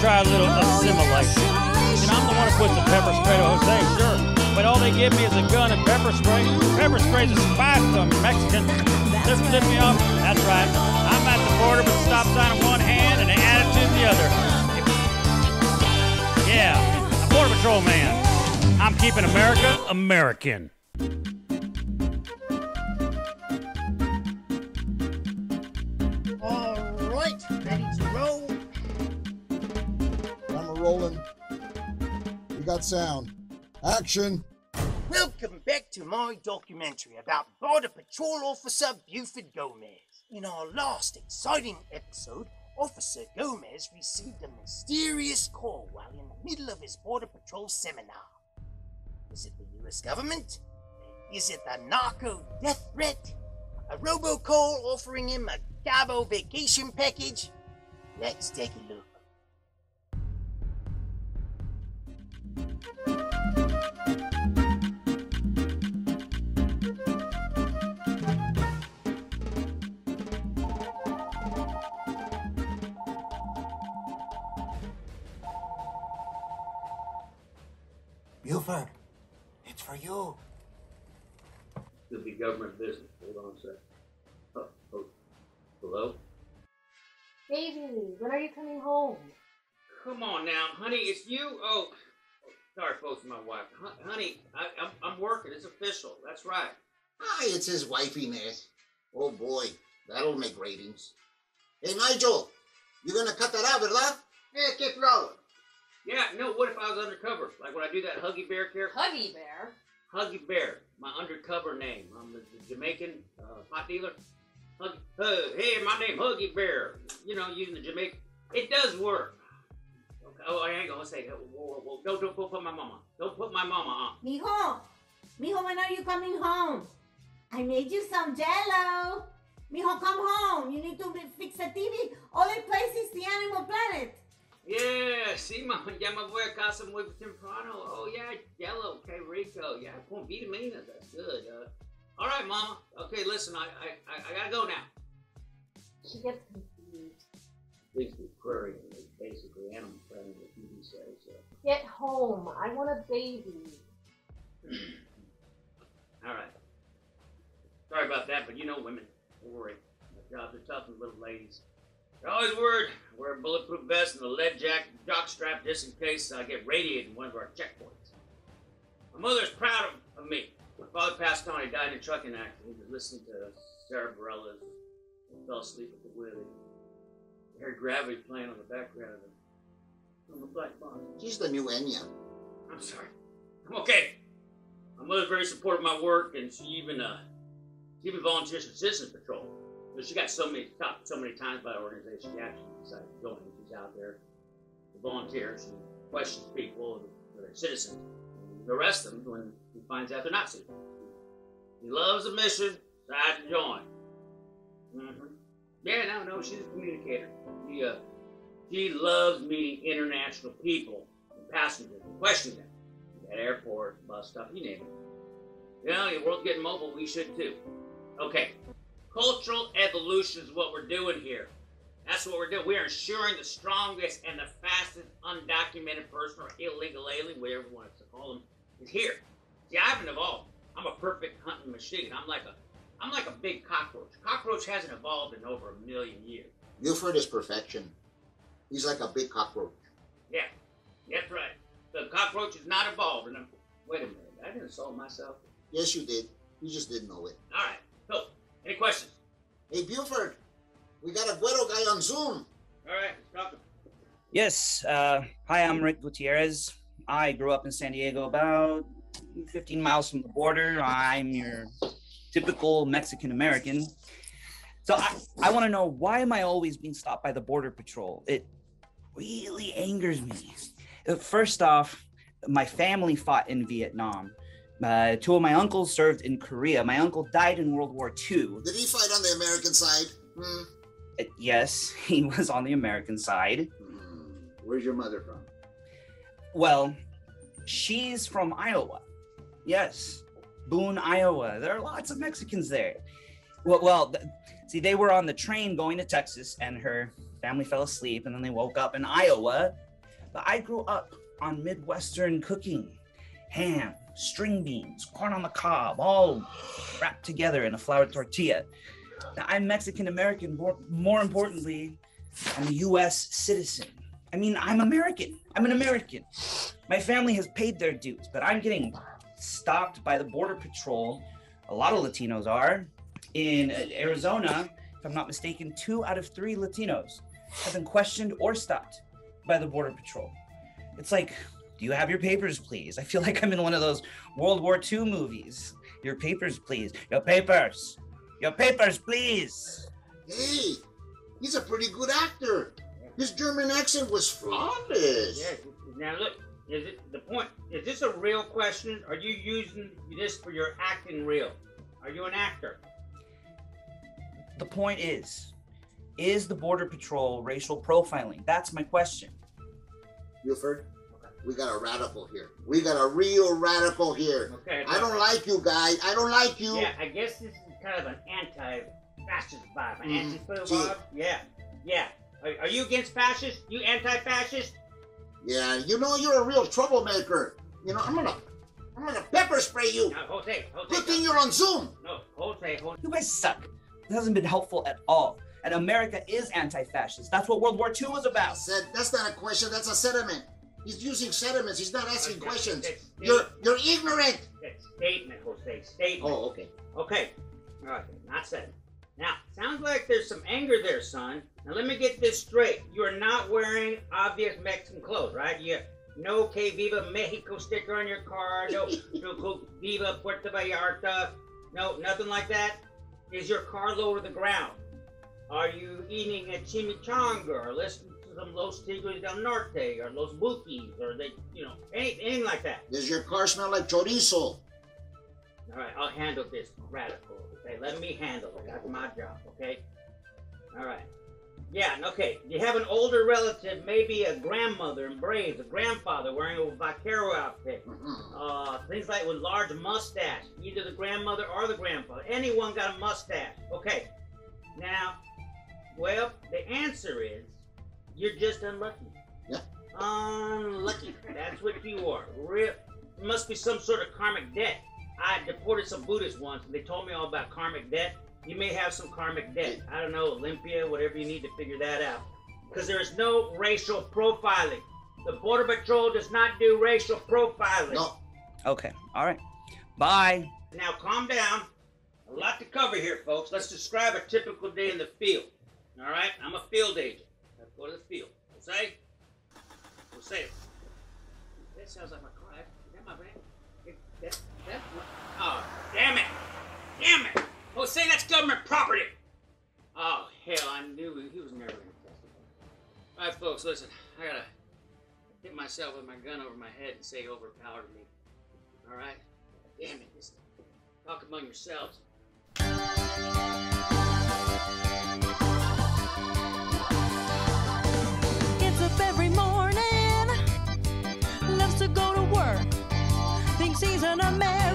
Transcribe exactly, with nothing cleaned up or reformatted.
try a little assimilation. And I'm the one who puts the pepper spray to Jose, sure. But all they give me is a gun and pepper spray. Pepper spray's a spice to a Mexican. They're flipping me off. That's right. I'm at the border with a stop sign in one hand and an attitude in the other. Yeah, I'm Border Patrol man. I'm keeping America American. Ready to roll. I'm a rolling. We got sound. Action. Welcome back to my documentary about Border Patrol Officer Buford Gomez. In our last exciting episode, Officer Gomez received a mysterious call while in the middle of his Border Patrol seminar. Is it the U S government? Is it the narco death threat? A robocall offering him a Cabo vacation package? Let's take a look. Buford, it's for you. It'll be government business. Hold on a second. Oh, oh. Hello? Baby, when are you coming home? Come on now, honey, it's you? Oh, sorry, folks, my wife. Hon honey, I, I'm, I'm working. It's official. That's right. Hi, it's his wifey, Matt. Oh, boy, that'll make ratings. Hey, Nigel, you're going to cut that out, verdad? Yeah, keep rolling. Yeah, no, what if I was undercover? Like when I do that Huggy Bear character? Huggy Bear? Huggy Bear, my undercover name. I'm the, the Jamaican uh, pot dealer. Hug, hug, hey, my name Huggy Bear. You know, using the Jamaican. It does work. Okay. Oh, I ain't gonna say that. Whoa, whoa, whoa. No, don't put my mama. Don't put my mama on. Mijo, mijo, when are you coming home? I made you some jello. Mijo, come home. You need to fix the T V. Only place is the Animal Planet. Yeah, sí, mama. Ya me voy a casa muy temprano. Oh, yeah, jello. Que rico. Yeah, con vitaminas. That's good. Uh, All right, Mama. Okay, listen, I I I gotta go now. She gets confused. This aquarium is basically animal friendly, if you say so. Get home. I want a baby. All right. Sorry about that, but you know women. Don't worry. Their jobs are tough and little ladies. They're always worried. Wear a bulletproof vest and a lead jacket, jock strap just in case I get radiated in one of our checkpoints. My mother's proud of, of me. My father passed on. He died in a trucking accident. He was listening to Sarah Bareilles and fell asleep at the wheel. He heard gravity playing on the background of the, on the black box. She's the new Enya. I'm sorry. I'm okay. My mother's very supportive of my work, and she even uh, she even volunteers for Citizens Patrol. So she got so many stopped so many times by the organization. She actually decided to join. She's out there to volunteer. She questions people that are citizens. Arrest them when he finds out they're not citizens. He loves the mission, so I had to join. Mm-hmm. Yeah, no, no, she's a communicator. She, uh, she loves meeting international people and passengers and questioning them at airports, bus stop, you name it. You know, the world's getting mobile, we should too. Okay, cultural evolution is what we're doing here. That's what we're doing. We are ensuring the strongest and the fastest undocumented person or illegal alien, whatever you want to call them, is here. See, I haven't evolved. I'm a perfect hunting machine. I'm like a, I'm like a big cockroach. Cockroach hasn't evolved in over a million years. Buford is perfection. He's like a big cockroach. Yeah, that's right. The cockroach is not evolved. And I'm, wait a minute, I didn't insult myself. Yes, you did. You just didn't know it. All right. So, any questions? Hey, Buford. We got a Guero guy on Zoom. All right, talk. Yes. Uh, hi, I'm Rick Gutierrez. I grew up in San Diego, about fifteen miles from the border. I'm your typical Mexican-American. So I, I want to know, why am I always being stopped by the Border Patrol? It really angers me. First off, my family fought in Vietnam. Uh, two of my uncles served in Korea. My uncle died in World War Two. Did he fight on the American side? Hmm. Yes, he was on the American side. Mm. Where's your mother from? Well, she's from Iowa. Yes, Boone, Iowa. There are lots of Mexicans there. Well, well th see, they were on the train going to Texas, and her family fell asleep, and then they woke up in Iowa, But I grew up on Midwestern cooking, ham, string beans, corn on the cob, all wrapped together in a flour tortilla. Now, I'm Mexican-American, more, more importantly, I'm a U S citizen. I mean, I'm American, I'm an American. My family has paid their dues, but I'm getting stopped by the Border Patrol, a lot of Latinos are. In Arizona, if I'm not mistaken, two out of three Latinos have been questioned or stopped by the Border Patrol. It's like, do you have your papers, please? I feel like I'm in one of those World War Two movies. Your papers, please. Your papers. Your papers, please. Hey, he's a pretty good actor. His German accent was flawless. Yes. Now look, is it, the point, is this a real question? Are you using this for your acting reel? Are you an actor? The point is, is the Border Patrol racial profiling? That's my question. Buford, we got a radical here. We got a real radical here. Okay. I don't like you guys. I don't like you. Yeah, I guess this is kind of an anti-fascist vibe. An mm, anti-fascist vibe? Yeah, yeah. Are, are you against fascists? You anti-fascist? Yeah, you know you're a real troublemaker. You know, I'm gonna... I'm gonna pepper spray you. No, Jose, Jose. Good thing you're on Zoom. No, Jose, Jose. You guys suck. This hasn't been helpful at all. And America is anti-fascist. That's what World War Two was about. Said, that's not a question, that's a sentiment. He's using sentiments, he's not asking okay, questions. You're you're ignorant. That's statement, Jose, statement. Oh, okay. Okay, all right, not said. Now, sounds like there's some anger there, son. Now let me get this straight. You are not wearing obvious Mexican clothes, right? You, no Que Viva Mexico sticker on your car, no, no Viva Puerto Vallarta, no, nothing like that. Is your car low to the ground? Are you eating a chimichanga or listening to some Los Tigres del Norte or Los Bukis or they, you know, anything, anything like that? Does your car smell like chorizo? All right, I'll handle this radical, okay? Let me handle it, that's my job, okay? All right. Yeah, okay, you have an older relative, maybe a grandmother in braids, a grandfather wearing a vaquero outfit, uh, things like with large mustache, either the grandmother or the grandfather. Anyone got a mustache, okay. Now, well, the answer is, you're just unlucky. Yeah. Unlucky, that's what you are. Real, there must be some sort of karmic debt. I deported some Buddhists once, and they told me all about karmic debt. You may have some karmic debt. I don't know, Olympia, whatever you need to figure that out. Because there is no racial profiling. The Border Patrol does not do racial profiling. No. Okay, all right. Bye. Now calm down. A lot to cover here, folks. Let's describe a typical day in the field. All right, I'm a field agent. Let's go to the field. Jose? Jose? That sounds like my car. Is that my van? That, that, that's my... Oh, damn it. Damn it. Jose, that's government property! Oh, hell, I knew he was never going to testify. All right, folks, listen, I gotta hit myself with my gun over my head and say overpowered me. All right? Damn it, just talk among yourselves. Gets up every morning, loves to go to work, thinks he's an American.